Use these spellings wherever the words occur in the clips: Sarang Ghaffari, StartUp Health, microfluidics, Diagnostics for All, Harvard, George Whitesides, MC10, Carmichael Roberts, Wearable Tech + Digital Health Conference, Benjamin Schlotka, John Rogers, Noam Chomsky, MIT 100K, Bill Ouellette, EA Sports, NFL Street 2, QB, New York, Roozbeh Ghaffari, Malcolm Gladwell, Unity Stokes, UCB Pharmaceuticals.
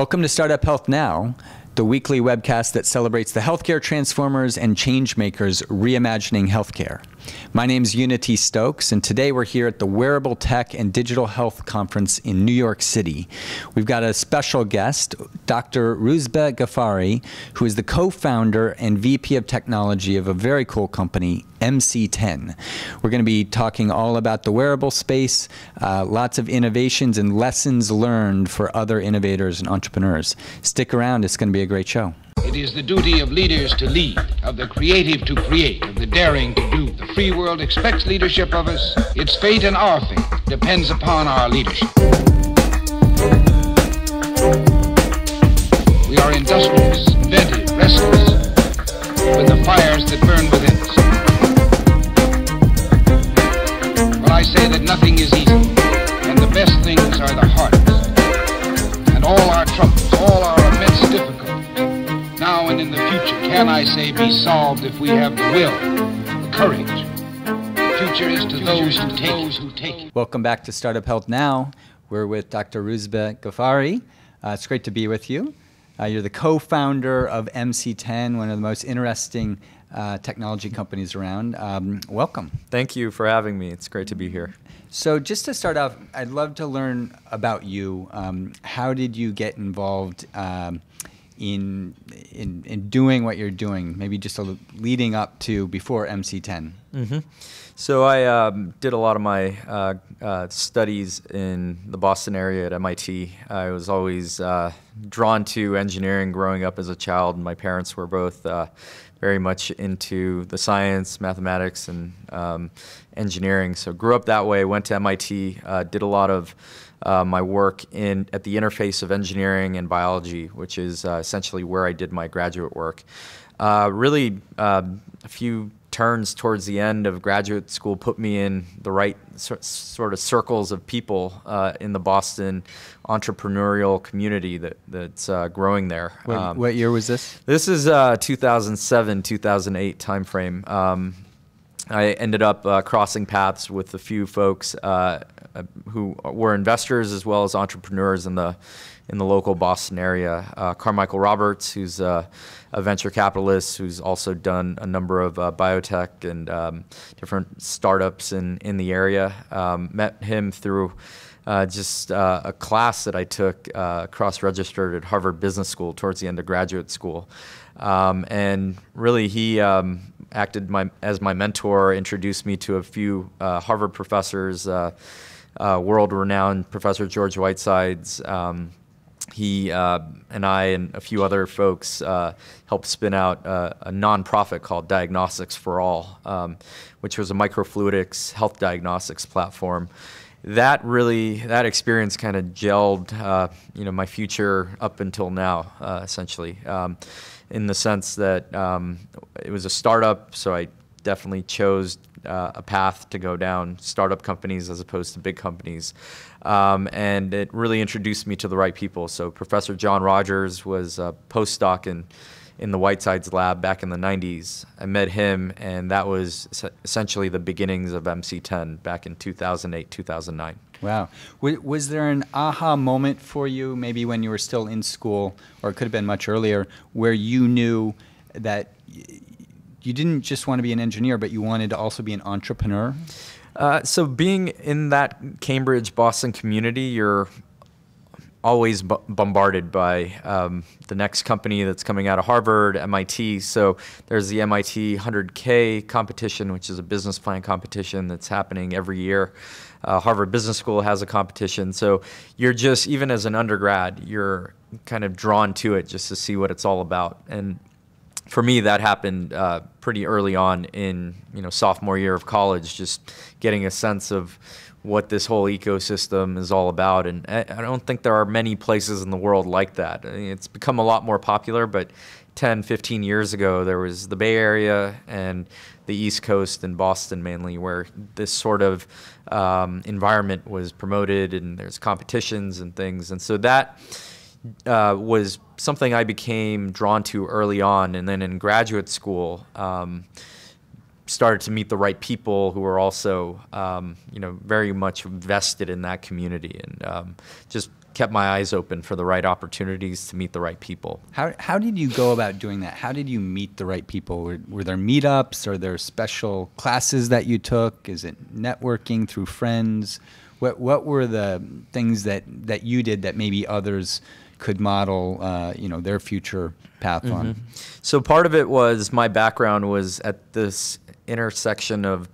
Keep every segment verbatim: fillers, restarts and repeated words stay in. Welcome to StartUp Health Now, the weekly webcast that celebrates the healthcare transformers and change makers reimagining healthcare. My name is Unity Stokes, and today we're here at the Wearable Tech and Digital Health Conference in New York City. We've got a special guest, Doctor Roozbeh Ghaffari, who is the co-founder and V P of Technology of a very cool company, M C ten. We're going to be talking all about the wearable space, uh, lots of innovations and lessons learned for other innovators and entrepreneurs. Stick around, it's going to be a great show. It is the duty of leaders to lead, of the creative to create, of the daring to do. The free world expects leadership of us. Its fate and our fate depends upon our leadership. We are industrious, inventive, restless, with the fires that burn within us. But I say that nothing is easy, and the best things are the hardest. And all our troubles, all our immense difficulties, now and in the future, can I say, be solved if we have the will, the courage. The future is to those who take those who take it. Welcome back to StartUp Health Now. We're with Doctor Roozbeh Ghaffari. Uh, it's great to be with you. Uh, you're the co-founder of M C ten, one of the most interesting uh, technology companies around. Um, welcome. Thank you for having me. It's great to be here. So just to start off, I'd love to learn about you. Um, how did you get involved um, In, in in doing what you're doing, maybe just a leading up to before M C ten? Mm-hmm. So I um, did a lot of my uh, uh, studies in the Boston area at M I T. I was always uh, drawn to engineering growing up as a child. My parents were both uh, very much into the science, mathematics, and um, engineering. So grew up that way, went to M I T, uh, did a lot of Uh, my work in at the interface of engineering and biology, which is uh, essentially where I did my graduate work. Uh, really, uh, a few turns towards the end of graduate school put me in the right sort of circles of people uh, in the Boston entrepreneurial community that, that's uh, growing there. What, um, what year was this? This is uh, two thousand seven, two thousand eight timeframe. Um, I ended up uh, crossing paths with a few folks uh, who were investors as well as entrepreneurs in the in the local Boston area. Uh, Carmichael Roberts, who's uh, a venture capitalist, who's also done a number of uh, biotech and um, different startups in in the area. Um, met him through uh, just uh, a class that I took, uh, cross-registered at Harvard Business School towards the end of graduate school, um, and really he. Um, acted my, as my mentor, introduced me to a few uh, Harvard professors, uh, uh, world-renowned Professor George Whitesides. Um, he uh, and I and a few other folks uh, helped spin out uh, a nonprofit called Diagnostics for All, um, which was a microfluidics health diagnostics platform. That really, that experience kind of gelled, uh, you know, my future up until now, uh, essentially. Um, in the sense that um, it was a startup, so I definitely chose uh, a path to go down, startup companies as opposed to big companies. Um, and it really introduced me to the right people. So Professor John Rogers was a postdoc in, in the Whitesides lab back in the nineties. I met him, and that was essentially the beginnings of M C ten back in two thousand eight, two thousand nine. Wow. Was there an aha moment for you, maybe when you were still in school, or it could have been much earlier, where you knew that you didn't just want to be an engineer, but you wanted to also be an entrepreneur? Uh, so being in that Cambridge, Boston community, you're always b bombarded by um, the next company that's coming out of Harvard, M I T. So there's the M I T one hundred K competition, which is a business plan competition that's happening every year. Uh, Harvard Business School has a competition. So you're just, even as an undergrad, you're kind of drawn to it just to see what it's all about. And for me, that happened uh, pretty early on in, you know, sophomore year of college, just getting a sense of what this whole ecosystem is all about. And I don't think there are many places in the world like that. I mean, it's become a lot more popular, but ten, fifteen years ago, there was the Bay Area and the East Coast and Boston mainly, where this sort of um, environment was promoted and there's competitions and things. And so that uh, was something I became drawn to early on. And then in graduate school, um, started to meet the right people who were also, um, you know, very much vested in that community, and um, just kept my eyes open for the right opportunities to meet the right people. How, how did you go about doing that? How did you meet the right people? Were, were there meetups? Are there special classes that you took? Is it networking through friends? What, what were the things that, that you did that maybe others could model, uh, you know, their future path mm-hmm. on? So part of it was my background was at this intersection of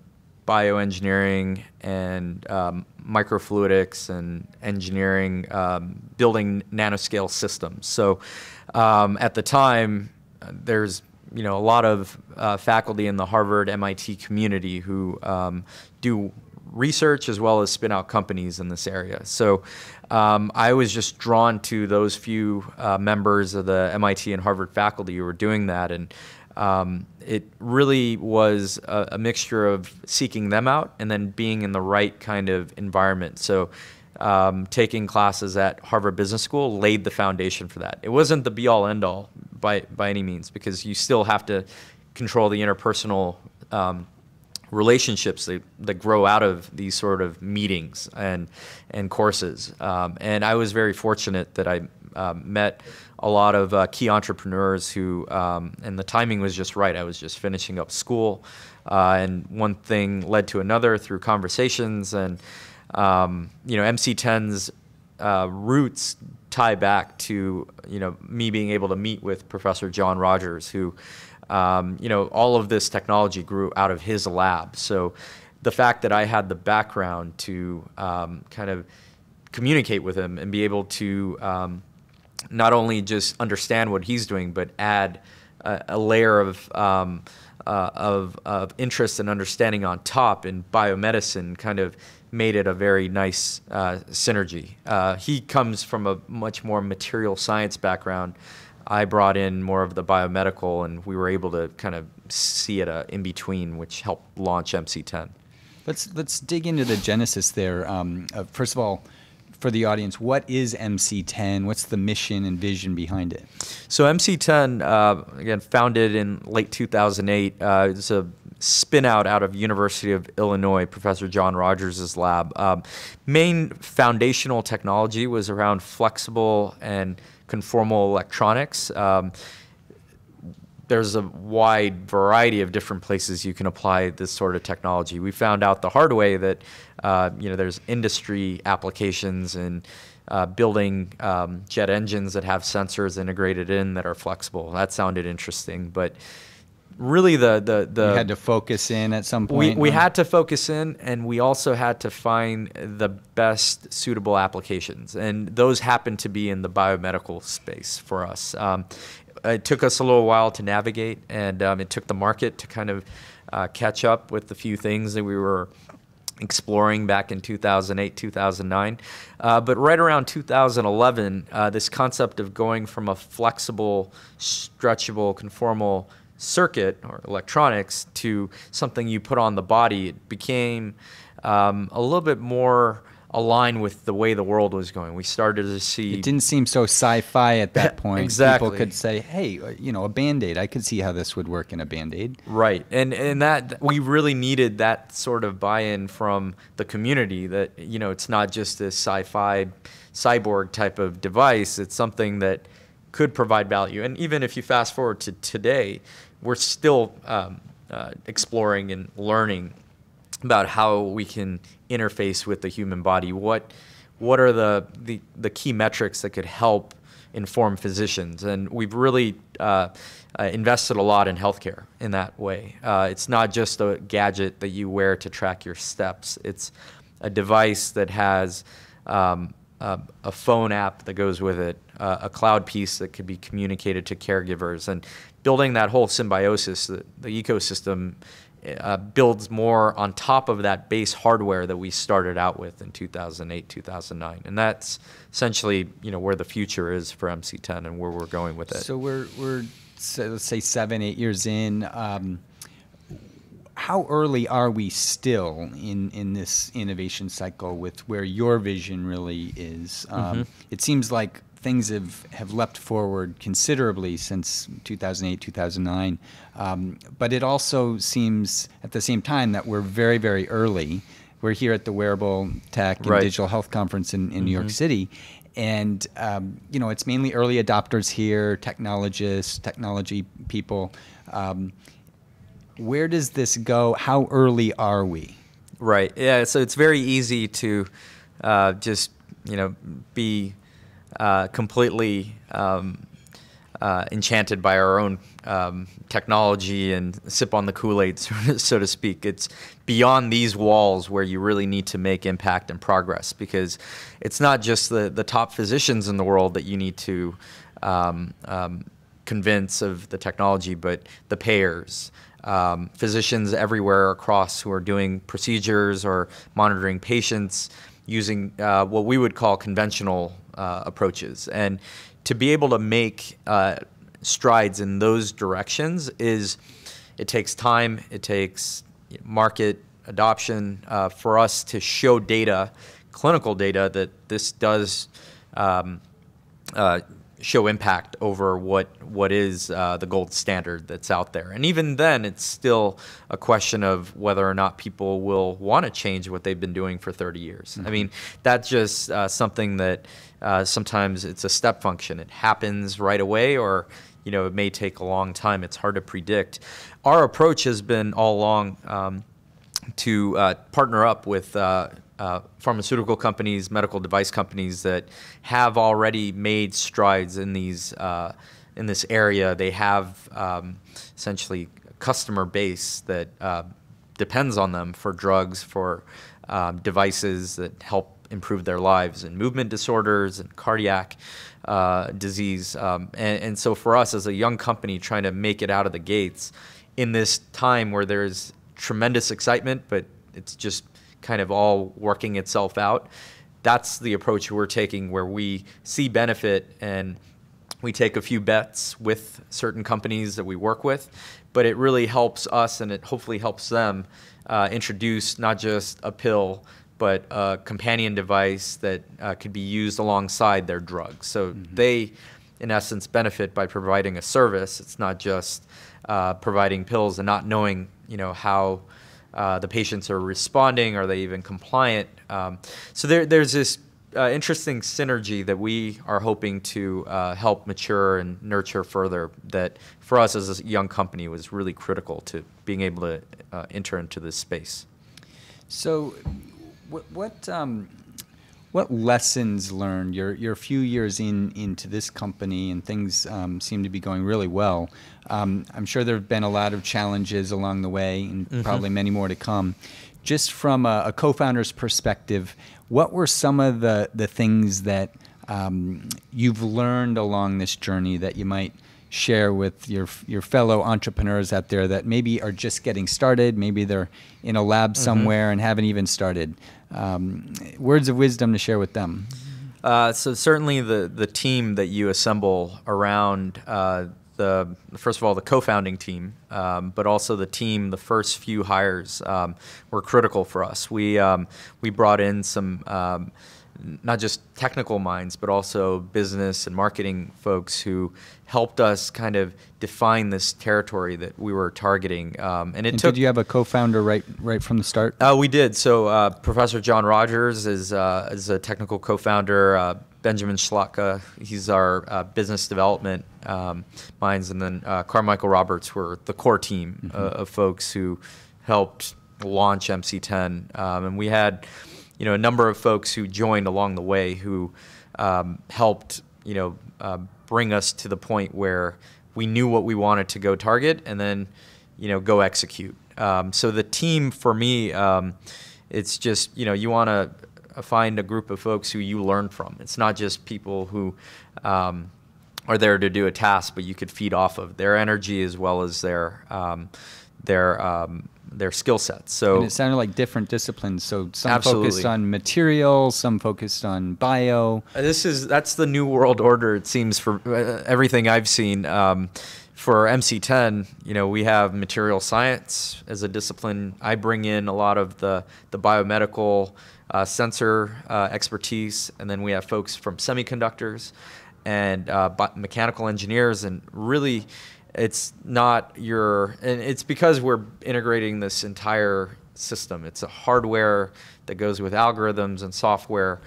bioengineering and um, microfluidics and engineering, um, building nanoscale systems. So um, at the time, there's you know a lot of uh, faculty in the Harvard M I T community who um, do research as well as spin out companies in this area. So um, I was just drawn to those few uh, members of the M I T and Harvard faculty who were doing that, and um, it really was a, a mixture of seeking them out and then being in the right kind of environment. So um, taking classes at Harvard Business School laid the foundation for that. It wasn't the be all end all by, by any means, because you still have to control the interpersonal um, relationships that, that grow out of these sort of meetings and, and courses. Um, and I was very fortunate that I uh, met a lot of uh, key entrepreneurs who, um, and the timing was just right. I was just finishing up school, uh, and one thing led to another through conversations, and um, you know, M C ten's uh, roots tie back to you know me being able to meet with Professor John Rogers, who um, you know all of this technology grew out of his lab. So the fact that I had the background to um, kind of communicate with him and be able to um, not only just understand what he's doing, but add a, a layer of, um, uh, of, of interest and understanding on top in biomedicine kind of made it a very nice uh, synergy. Uh, he comes from a much more material science background. I brought in more of the biomedical, and we were able to kind of see it uh, in between, which helped launch M C ten. Let's, let's dig into the genesis there. Um, uh, first of all, for the audience, what is M C ten? What's the mission and vision behind it? So M C ten, uh, again, founded in late two thousand eight. Uh, it's a spin-out out of University of Illinois, Professor John Rogers' lab. Um, main foundational technology was around flexible and conformal electronics. Um, there's a wide variety of different places you can apply this sort of technology. We found out the hard way that uh, you know there's industry applications and uh, building um, jet engines that have sensors integrated in that are flexible. That sounded interesting, but really the the the we had to focus in at some point. We, we had to focus in, and we also had to find the best suitable applications, and those happened to be in the biomedical space for us. Um, It took us a little while to navigate, and um, it took the market to kind of uh, catch up with the few things that we were exploring back in two thousand eight, two thousand nine. Uh, but right around two thousand eleven, uh, this concept of going from a flexible, stretchable, conformal circuit or electronics to something you put on the body, it became um, a little bit more align with the way the world was going. We started to see... It didn't seem so sci-fi at that point. Exactly. People could say, hey, you know, a Band-Aid, I could see how this would work in a Band-Aid. Right. And, and that we really needed that sort of buy-in from the community that, you know, it's not just this sci-fi cyborg type of device. It's something that could provide value. And even if you fast forward to today, we're still um, uh, exploring and learning about how we can interface with the human body. What, what are the, the, the key metrics that could help inform physicians? And we've really uh, uh, invested a lot in healthcare in that way. Uh, it's not just a gadget that you wear to track your steps. It's a device that has um, a, a phone app that goes with it, uh, a cloud piece that could be communicated to caregivers, and building that whole symbiosis, the, the ecosystem Uh, builds more on top of that base hardware that we started out with in two thousand eight, two thousand nine. And that's essentially, you know, where the future is for M C ten and where we're going with it. So we're, we're so let's say, seven, eight years in. Um, how early are we still in, in this innovation cycle with where your vision really is? Um, mm-hmm. It seems like things have, have leapt forward considerably since two thousand eight, two thousand nine. Um, but it also seems at the same time that we're very, very early. We're here at the Wearable Tech and right. Digital Health Conference in, in mm-hmm. New York City. And, um, you know, it's mainly early adopters here, technologists, technology people. Um, where does this go? How early are we? Right. Yeah. So it's very easy to uh, just, you know, be uh, completely um, uh, enchanted by our own um, technology and sip on the Kool-Aid, so to speak. It's beyond these walls where you really need to make impact and progress, because it's not just the, the top physicians in the world that you need to um, um, convince of the technology, but the payers. Um, physicians everywhere across who are doing procedures or monitoring patients using uh, what we would call conventional uh, approaches. And to be able to make uh, strides in those directions is, it takes time, it takes market adoption uh, for us to show data, clinical data, that this does um, uh, show impact over what what is uh, the gold standard that's out there. And even then, it's still a question of whether or not people will want to change what they've been doing for thirty years. Mm-hmm. I mean, that's just uh, something that uh, sometimes it's a step function. It happens right away, or you know, it may take a long time. It's hard to predict. Our approach has been all along um, to uh, partner up with uh, Uh, pharmaceutical companies, medical device companies that have already made strides in these uh, in this area. They have um, essentially a customer base that uh, depends on them for drugs, for uh, devices that help improve their lives in movement disorders and cardiac uh, disease. Um, and, and so for us as a young company trying to make it out of the gates in this time where there's tremendous excitement, but it's just kind of all working itself out. That's the approach we're taking, where we see benefit and we take a few bets with certain companies that we work with, but it really helps us, and it hopefully helps them uh, introduce not just a pill, but a companion device that uh, could be used alongside their drug. So mm-hmm. they, in essence, benefit by providing a service. It's not just uh, providing pills and not knowing, you know, how Uh, the patients are responding. Are they even compliant? Um, so there, there's this uh, interesting synergy that we are hoping to uh, help mature and nurture further, that for us as a young company was really critical to being able to uh, enter into this space. So what, what, um, what lessons learned? You're, you're a few years in into this company, and things um, seem to be going really well. Um, I'm sure there have been a lot of challenges along the way, and mm-hmm. probably many more to come. Just from a, a co-founder's perspective, what were some of the, the things that um, you've learned along this journey that you might share with your, your fellow entrepreneurs out there that maybe are just getting started, maybe they're in a lab somewhere mm-hmm. and haven't even started? Um, words of wisdom to share with them. Uh, so certainly the, the team that you assemble around uh, The, first of all, the co-founding team, um, but also the team, the first few hires um, were critical for us. We, um, we brought in some, um, not just technical minds, but also business and marketing folks who helped us kind of define this territory that we were targeting. Um, and it and took, did you have a co-founder right right from the start? Uh, we did. So uh, Professor John Rogers is, uh, is a technical co-founder. Uh, Benjamin Schlotka, he's our uh, business development um, minds, and then uh, Carmichael Roberts were the core team mm-hmm. uh, of folks who helped launch M C ten, um, and we had, you know, a number of folks who joined along the way who um, helped, you know, uh, bring us to the point where we knew what we wanted to go target, and then, you know, go execute. Um, so the team for me, um, it's just, you know, you want to find a group of folks who you learn from. It's not just people who um, are there to do a task, but you could feed off of their energy as well as their um, their um, their skill sets. So and it sounded like different disciplines. So some absolutely. Focused on materials, some focused on bio. This is that's the new world order. It seems for everything I've seen. Um, For M C ten, you know, we have material science as a discipline. I bring in a lot of the, the biomedical uh, sensor uh, expertise, and then we have folks from semiconductors. and uh, mechanical engineers, and really it's not your, and it's because we're integrating this entire system. It's a hardware that goes with algorithms and software,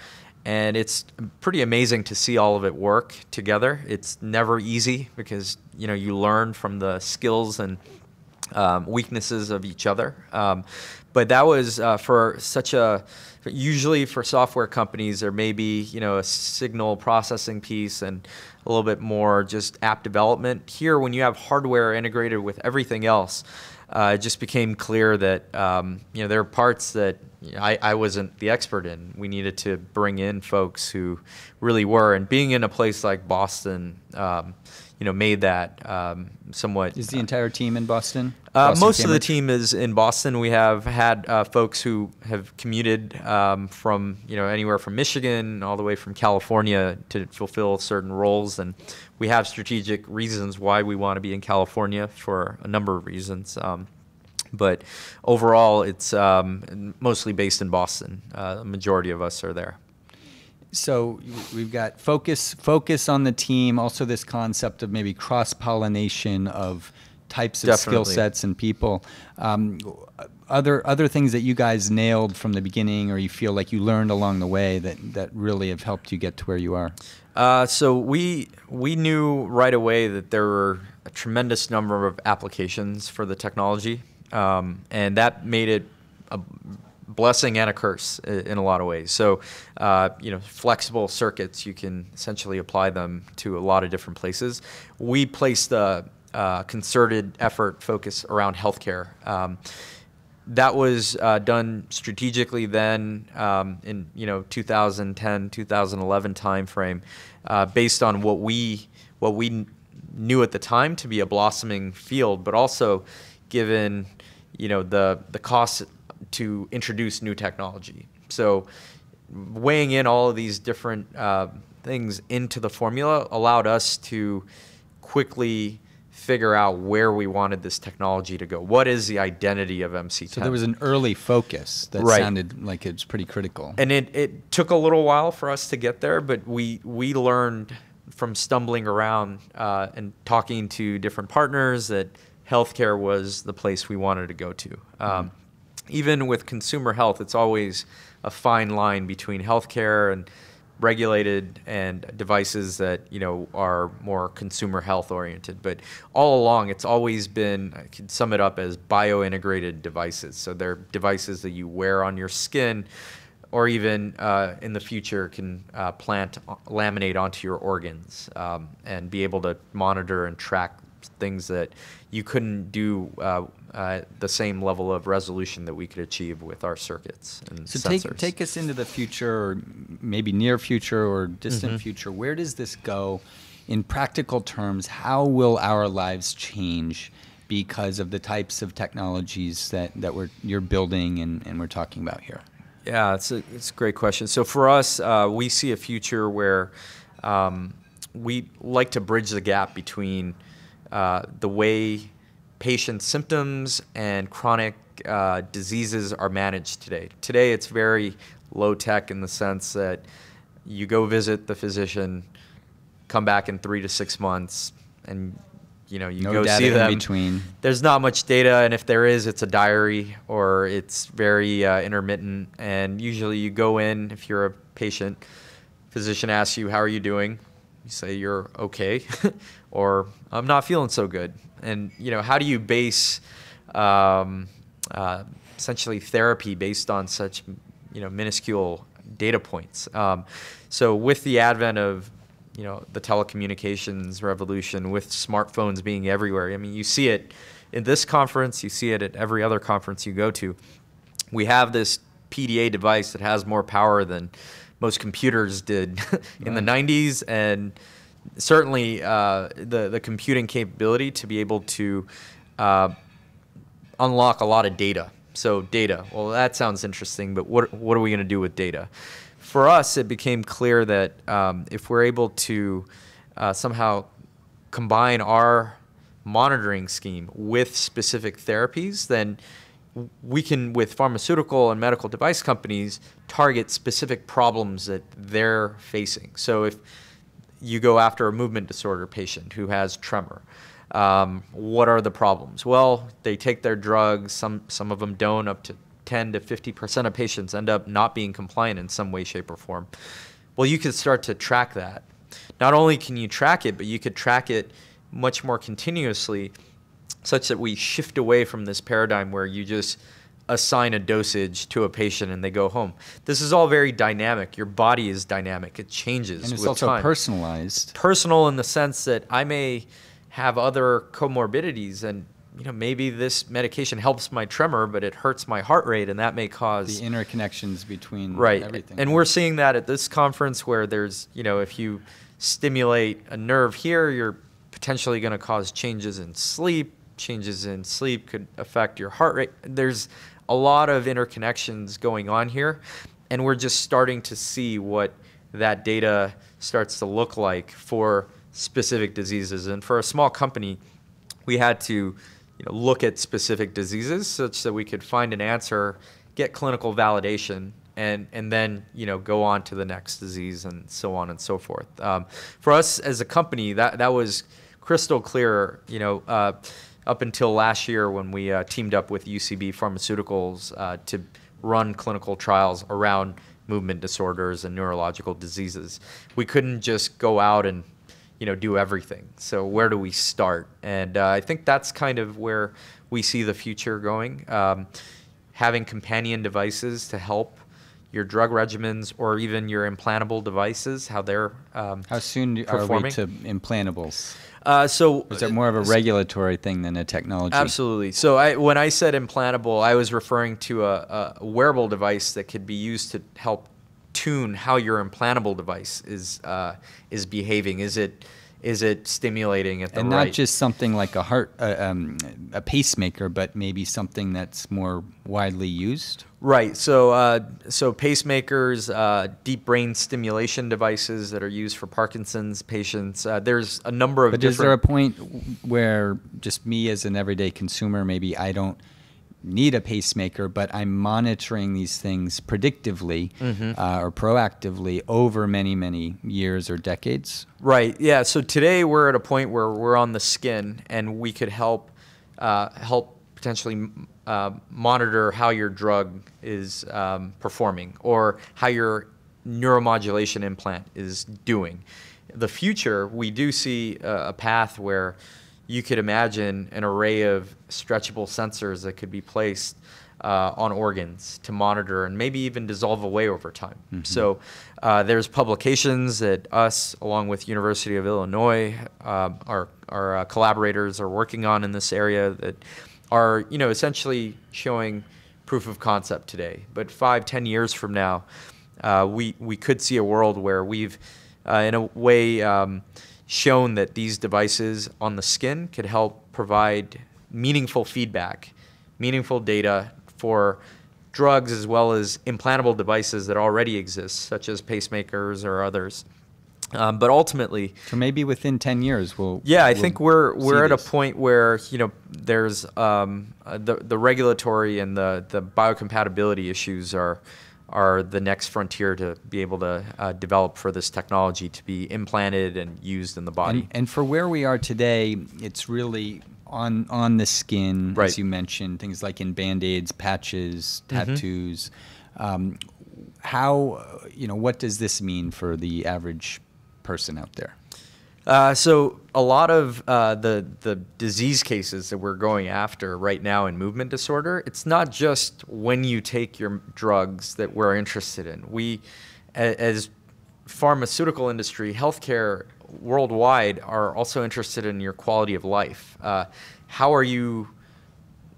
and it's pretty amazing to see all of it work together. It's never easy because, you know, you learn from the skills and um, weaknesses of each other. Um, but that was uh, for such a, usually for software companies, there may be, you know, a signal processing piece and a little bit more just app development. Here, when you have hardware integrated with everything else, uh, it just became clear that, um, you know, there are parts that you know, I, I wasn't the expert in. We needed to bring in folks who really were, and being in a place like Boston, um, you know, made that um, somewhat. Is the entire team in Boston? Uh, Boston most Cambridge? Of the team is in Boston. We have had uh, folks who have commuted um, from, you know, anywhere from Michigan all the way from California to fulfill certain roles. And we have strategic reasons why we want to be in California for a number of reasons. Um, but overall, it's um, mostly based in Boston. Uh, the majority of us are there. So we've got focus, focus on the team, also this concept of maybe cross-pollination of types of Definitely. Skill sets and people. Um, other, other things that you guys nailed from the beginning, or you feel like you learned along the way that, that really have helped you get to where you are? Uh, so we, we knew right away that there were a tremendous number of applications for the technology, um, and that made it a blessing and a curse in a lot of ways. So, uh, you know, flexible circuits, you can essentially apply them to a lot of different places. We placed a uh, concerted effort focus around healthcare. Um, that was uh, done strategically then um, in, you know, two thousand ten, two thousand eleven timeframe, uh, based on what we, what we knew at the time to be a blossoming field, but also given, you know, the, the costs to introduce new technology. So weighing in all of these different uh, things into the formula allowed us to quickly figure out where we wanted this technology to go. What is the identity of M C ten? So there was an early focus that right. sounded like it's pretty critical. And it, it took a little while for us to get there, but we, we learned from stumbling around uh, and talking to different partners that healthcare was the place we wanted to go to. Um, mm. Even with consumer health, it's always a fine line between healthcare and regulated and devices that, you know, are more consumer health oriented. But all along, it's always been, I could sum it up as bio-integrated devices. So they're devices that you wear on your skin, or even uh, in the future can uh, plant, laminate onto your organs um, and be able to monitor and track things that you couldn't do uh, uh, the same level of resolution that we could achieve with our circuits and so sensors. So take, take us into the future, or maybe near future or distant mm-hmm. future. Where does this go in practical terms? How will our lives change because of the types of technologies that, that we're, you're building and, and we're talking about here? Yeah, it's a, it's a great question. So for us, uh, we see a future where um, we like to bridge the gap between Uh, the way patient symptoms and chronic uh, diseases are managed today. Today, it's very low tech in the sense that you go visit the physician, come back in three to six months, and you know you no go data see them. In between. There's not much data, and if there is, it's a diary or it's very uh, intermittent. And usually, you go in if you're a patient. Physician asks you, "How are you doing?" You say you're okay, or I'm not feeling so good. And you know, how do you base um, uh, essentially therapy based on such you know minuscule data points? Um, so with the advent of you know the telecommunications revolution, with smartphones being everywhere, I mean you see it in this conference, you see it at every other conference you go to. We have this P D A device that has more power than most computers did in the nineties, and certainly uh, the, the computing capability to be able to uh, unlock a lot of data. So data, well, that sounds interesting, but what, what are we gonna do with data? For us, it became clear that um, if we're able to uh, somehow combine our monitoring scheme with specific therapies, then we can, with pharmaceutical and medical device companies, target specific problems that they're facing. So if you go after a movement disorder patient who has tremor. Um, what are the problems? Well, they take their drugs. Some, some of them don't. Up to ten to fifty percent of patients end up not being compliant in some way, shape, or form. Well, you could start to track that. Not only can you track it, but you could track it much more continuously, such that we shift away from this paradigm where you just assign a dosage to a patient and they go home. This is all very dynamic. Your body is dynamic. It changes with time. And it's also personalized. Personal in the sense that I may have other comorbidities, and you know, maybe this medication helps my tremor, but it hurts my heart rate, and that may cause the interconnections between right. everything. And we're seeing that at this conference, where there's, you know, if you stimulate a nerve here, you're potentially going to cause changes in sleep. Changes in sleep could affect your heart rate. There's a lot of interconnections going on here, and we're just starting to see what that data starts to look like for specific diseases. And for a small company, we had to you know, look at specific diseases such that we could find an answer, get clinical validation, and, and then you know, go on to the next disease and so on and so forth. Um, for us as a company, that, that was crystal clear you know, uh, up until last year when we uh, teamed up with U C B Pharmaceuticals uh, to run clinical trials around movement disorders and neurological diseases. We couldn't just go out and you know, do everything. So where do we start? And uh, I think that's kind of where we see the future going. Um, having companion devices to help your drug regimens, or even your implantable devices, how they're um, how soon do, are we to implantables? Uh, so is it more of a regulatory thing than a technology? Absolutely. So I, when I said implantable, I was referring to a, a wearable device that could be used to help tune how your implantable device is uh, is behaving. Is it is it stimulating at the right? And not just something like a heart uh, um, a pacemaker, but maybe something that's more widely used. Right. So uh, so pacemakers, uh, deep brain stimulation devices that are used for Parkinson's patients. Uh, there's a number of. But different is there a point where just me as an everyday consumer, maybe I don't need a pacemaker, but I'm monitoring these things predictively mm-hmm. uh, or proactively over many, many years or decades? Right. Yeah. So today we're at a point where we're on the skin, and we could help uh, help potentially. Uh, monitor how your drug is um, performing, or how your neuromodulation implant is doing. The future, we do see a, a path where you could imagine an array of stretchable sensors that could be placed uh, on organs to monitor and maybe even dissolve away over time. Mm-hmm. So uh, there's publications that us, along with University of Illinois, uh, our, our uh, collaborators are working on in this area that are you know, essentially showing proof of concept today. But five, ten years from now, uh, we, we could see a world where we've, uh, in a way, um, shown that these devices on the skin could help provide meaningful feedback, meaningful data for drugs, as well as implantable devices that already exist, such as pacemakers or others. Um, but ultimately, so maybe within ten years, we'll yeah. I we'll think we're we're at this. a point where you know there's um, uh, the the regulatory and the the biocompatibility issues are are the next frontier to be able to uh, develop for this technology to be implanted and used in the body. And, and for where we are today, it's really on on the skin, right. as you mentioned, things like in Band-Aids, patches, tattoos. Mm-hmm. um, how you know what does this mean for the average person out there? Uh, so a lot of uh, the, the disease cases that we're going after right now in movement disorder, it's not just when you take your drugs that we're interested in. We, as pharmaceutical industry, healthcare worldwide, are also interested in your quality of life. Uh, how are you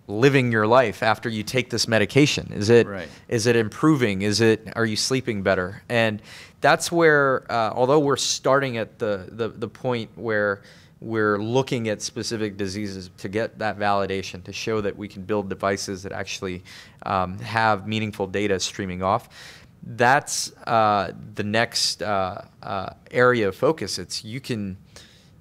living your life after you take this medication? Is it, right. is it improving? Is it, are you sleeping better? And that's where, uh, although we're starting at the, the, the point where we're looking at specific diseases to get that validation, to show that we can build devices that actually um, have meaningful data streaming off, that's uh, the next uh, uh, area of focus. It's you can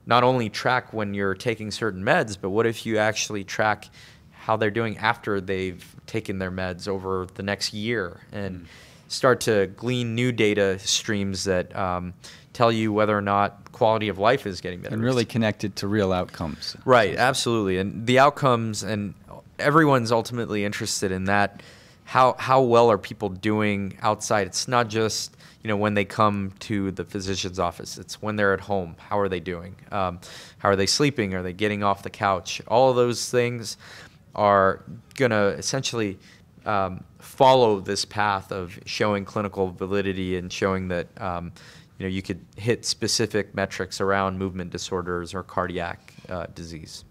not only track when you're taking certain meds, but what if you actually track how they're doing after they've taken their meds over the next year? And mm. start to glean new data streams that um, tell you whether or not quality of life is getting better. And really connected to real outcomes. Right, absolutely. And the outcomes, and everyone's ultimately interested in that. How, how well are people doing outside? It's not just, you know, when they come to the physician's office. It's when they're at home. How are they doing? Um, how are they sleeping? Are they getting off the couch? All of those things are going to essentially um, follow this path of showing clinical validity and showing that, um, you know, you could hit specific metrics around movement disorders or cardiac uh, disease.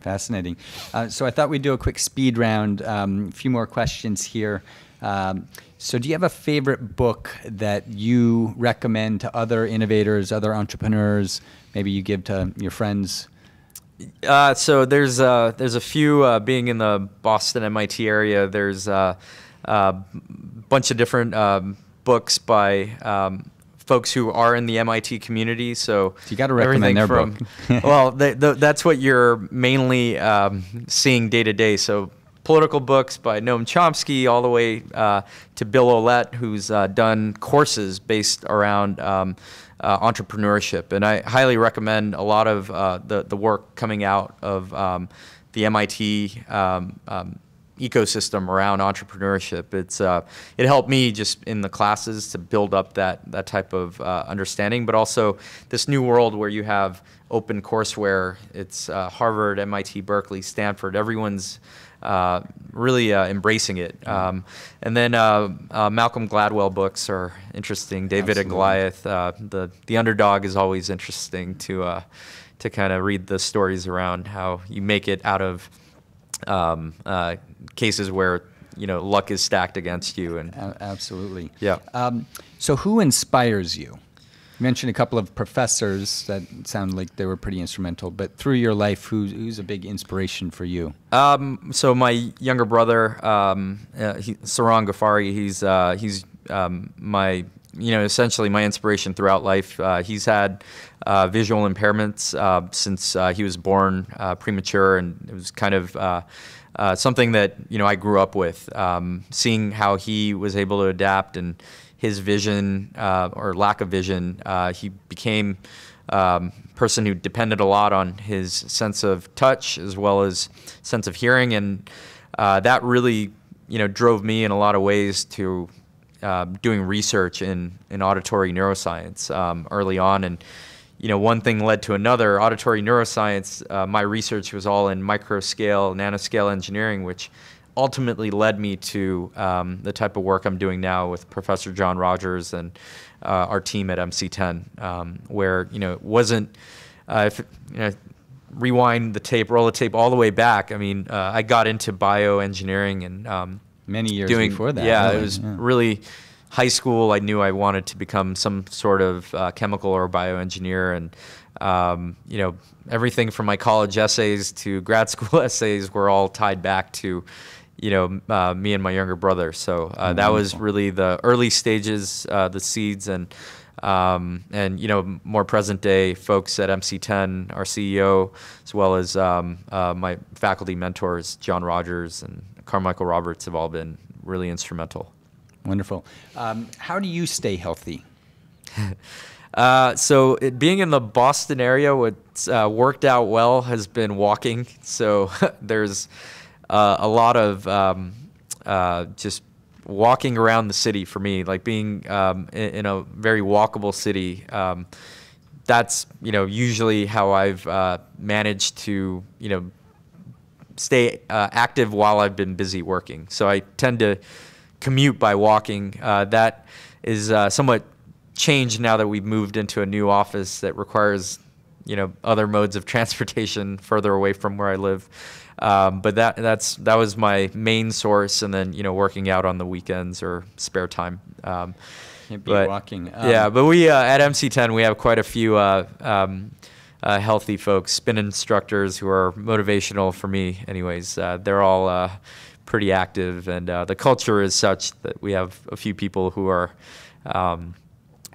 Fascinating. Uh, so I thought we'd do a quick speed round. Um, a few more questions here. Um, so do you have a favorite book that you recommend to other innovators, other entrepreneurs, maybe you give to your friends? Uh, so there's, uh, there's a few. Uh, being in the Boston M I T area, there's a uh, uh, bunch of different um, books by um, folks who are in the M I T community, so, so you got to recommend their from, book. Well, they, the, that's what you're mainly um, seeing day to day. So political books by Noam Chomsky, all the way uh, to Bill Ouellette, who's uh, done courses based around um, uh, entrepreneurship, and I highly recommend a lot of uh, the the work coming out of um, the M I T. Um, um, ecosystem around entrepreneurship. It's uh, it helped me just in the classes to build up that that type of uh, understanding, but also this new world where you have open courseware. It's uh, Harvard, M I T, Berkeley, Stanford. Everyone's uh, really uh, embracing it. Um, and then uh, uh, Malcolm Gladwell books are interesting. David Absolutely. and Goliath, uh, the the underdog is always interesting to uh, to kind of read the stories around how you make it out of um, uh, cases where, you know, luck is stacked against you. And absolutely. Yeah. Um, so who inspires you? You mentioned a couple of professors that sound like they were pretty instrumental, but through your life, who's, who's a big inspiration for you? Um, so my younger brother, um, uh, he, Sarang Ghaffari, he's, uh, he's um, my, you know, essentially my inspiration throughout life. Uh, he's had uh, visual impairments uh, since uh, he was born uh, premature, and it was kind of uh, uh, something that, you know, I grew up with, um, seeing how he was able to adapt and his vision uh, or lack of vision. Uh, he became a um, person who depended a lot on his sense of touch as well as sense of hearing, and uh, that really, you know, drove me in a lot of ways to Uh, doing research in, in auditory neuroscience um, early on. And, you know, one thing led to another. Auditory neuroscience, uh, my research was all in microscale, nanoscale engineering, which ultimately led me to um, the type of work I'm doing now with Professor John Rogers and uh, our team at M C ten, um, where, you know, it wasn't, uh, if, you know, rewind the tape, roll the tape all the way back. I mean, uh, I got into bioengineering and um, many years doing, before that. Yeah, really. It was yeah. really high school. I knew I wanted to become some sort of uh, chemical or bioengineer, and um, you know, everything from my college essays to grad school essays were all tied back to, you know, uh, me and my younger brother. So uh, that was really the early stages, uh, the seeds, and um, and you know, more present day folks at M C ten, our C E O, as well as um, uh, my faculty mentors, John Rogers and Carmichael Roberts, have all been really instrumental. Wonderful. Um, how do you stay healthy? uh, so it, being in the Boston area, what's uh, worked out well has been walking. So there's uh, a lot of um, uh, just walking around the city for me, like being um, in, in a very walkable city. Um, that's, you know, usually how I've uh, managed to, you know, stay uh, active while I've been busy working. So I tend to commute by walking. Uh, that is uh, somewhat changed now that we've moved into a new office that requires, you know, other modes of transportation further away from where I live. Um, but that that's that was my main source, and then, you know, working out on the weekends or spare time. Um, Can't be but, walking. Um, yeah, but we uh, at M C ten we have quite a few. Uh, um, Uh, healthy folks, spin instructors who are motivational for me anyways. Uh, they're all uh, pretty active, and uh, the culture is such that we have a few people who are um,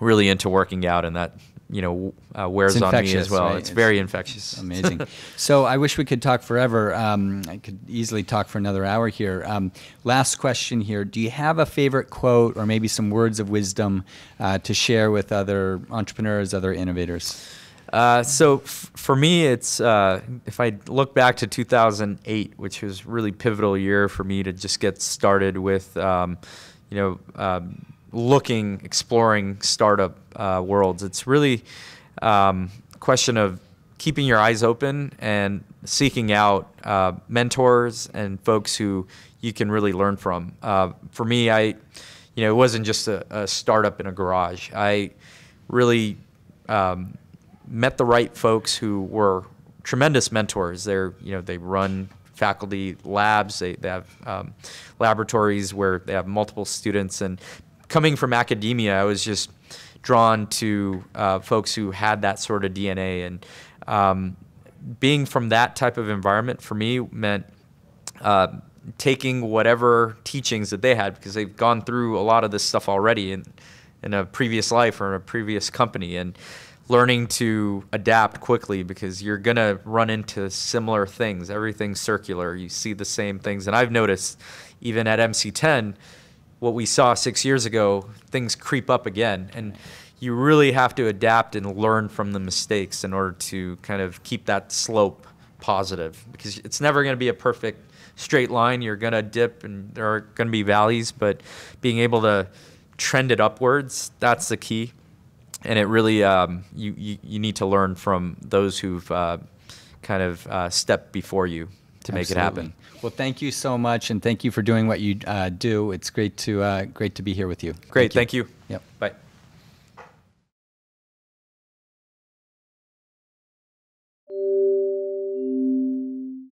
really into working out, and that, you know, uh, wears on me as well. Right? It's, it's very infectious. Amazing. So I wish we could talk forever. Um, I could easily talk for another hour here. Um, last question here. Do you have a favorite quote or maybe some words of wisdom uh, to share with other entrepreneurs, other innovators? Uh, so f for me, it's uh, if I look back to two thousand eight, which was a really pivotal year for me to just get started with, um, you know, um, looking, exploring startup uh, worlds. It's really um, a question of keeping your eyes open and seeking out uh, mentors and folks who you can really learn from. Uh, for me, I, you know, it wasn't just a, a startup in a garage. I really um, met the right folks who were tremendous mentors. They're, you know, they run faculty labs. They, they have um, laboratories where they have multiple students. And coming from academia, I was just drawn to uh, folks who had that sort of D N A. And um, being from that type of environment for me meant uh, taking whatever teachings that they had, because they've gone through a lot of this stuff already in, in a previous life or in a previous company. And learning to adapt quickly, because you're going to run into similar things. Everything's circular. You see the same things. And I've noticed even at M C ten, what we saw six years ago, things creep up again. And you really have to adapt and learn from the mistakes in order to kind of keep that slope positive, because it's never going to be a perfect straight line. You're going to dip and there are going to be valleys, but being able to trend it upwards, that's the key. And it really, um, you, you, you need to learn from those who've uh, kind of uh, stepped before you to make Absolutely. It happen. Well, thank you so much, and thank you for doing what you uh, do. It's great to, uh, great to be here with you. Great, thank you. Thank you. Yep. Bye.